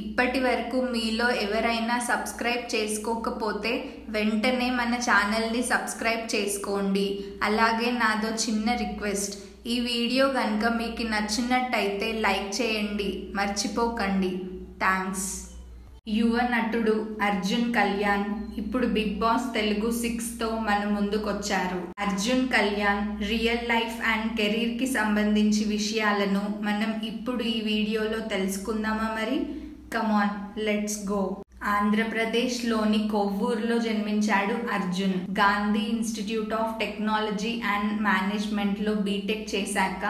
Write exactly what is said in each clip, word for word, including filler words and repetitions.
ఇప్పటి వరకు మీలో ఎవరైనా సబ్స్క్రైబ్ చేసుకోకపోతే వెంటనే మన ఛానల్ ని సబ్స్క్రైబ్ చేసుకోండి. అలాగే నాదో చిన్న రిక్వెస్ట్, ఈ వీడియో గనుక మీకు నచ్చినట్టయితే లైక్ చేయండి, మర్చిపోకండి. థాంక్స్. యువ నటుడు అర్జున్ కళ్యాణ్ ఇప్పుడు బిగ్ బాస్ తెలుగు సిక్స్ తో మన ముందుకొచ్చారు. Arjun Kalyan real life and career కి సంబంధించి విషయాలను మనం ఇప్పుడు ఈ వీడియోలో తెలుసుకుందామా? మరి come on, let's go. Andhra Pradesh లోని కొవ్వూరులో జన్మించాడు Arjun. Gandhi institute of technology and management లో బీటెక్ చేశాక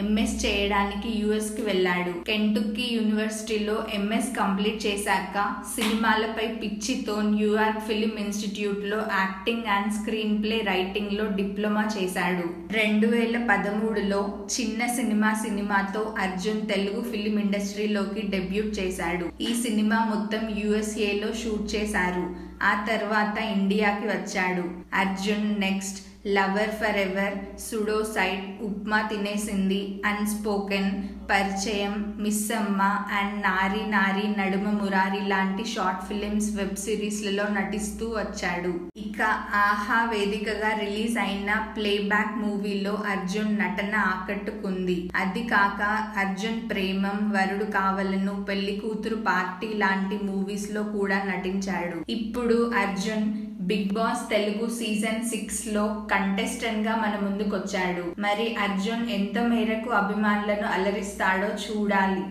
ఎంఎస్ చేయడానికి యుఎస్ కి వెళ్ళాడు. కెంటుకీ యూనివర్సిటీలో ఎంఎస్ కంప్లీట్ చేశాక సినిమాలపై పిచ్చితో న్యూయార్క్ ఫిలిం ఇన్స్టిట్యూట్ లో acting and screenplay writing లో డిప్లొమా చేశాడు. రెండు వేల పదమూడులో చిన్న సినిమా సినిమాతో అర్జున్ తెలుగు ఫిలిం ఇండస్ట్రీలోకి డెబ్యూట్ చేశాడు. ఈ సినిమా మొత్తం యుఎస్ఏ లో షూట్ చేశారు. ఆ తర్వాత ఇండియాకి వచ్చాడు. Arjun next, lover forever, సుడోసైడ్, Upma తినేసింది, అన్స్పోకెన్, పరిచయం, మిస్సమ్మ అండ్ నారీ నారీ నడుమ మురారి లాంటి షార్ట్ ఫిలిమ్స్, వెబ్ సిరీస్లలో నటిస్తూ వచ్చాడు. ఇక ఆహా వేదికగా రిలీజ్ అయిన ప్లేబ్యాక్ మూవీలో అర్జున్ నటన ఆకట్టుకుంది. అది కాక అర్జున్ ప్రేమం, వరుడు కావలను, పెళ్లి కూతురు పార్టీ లాంటి మూవీస్ లో కూడా నటించాడు. ఇప్పుడు Arjun Bigg Boss Telugu season six లో కంటెస్టెంట్ గా మన ముందుకొచ్చాడు. మరి అర్జున్ ఎంత మేరకు అభిమానులను అలరిస్తాడో చూడాలి.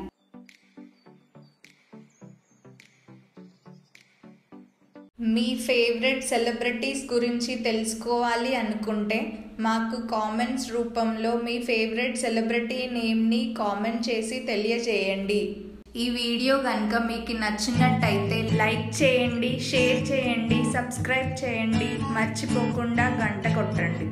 మీ ఫేవరెట్ సెలబ్రిటీస్ గురించి తెలుసుకోవాలి అనుకుంటే మాకు కామెంట్స్ రూపంలో మీ ఫేవరెట్ సెలబ్రిటీ నేమ్ ని కామెంట్ చేసి తెలియజేయండి. ఈ వీడియో కనుక మీకు నచ్చినట్టయితే లైక్ చేయండి, షేర్ చేయండి, సబ్స్క్రైబ్ చేయండి, మర్చిపోకుండా గంట కొట్టండి.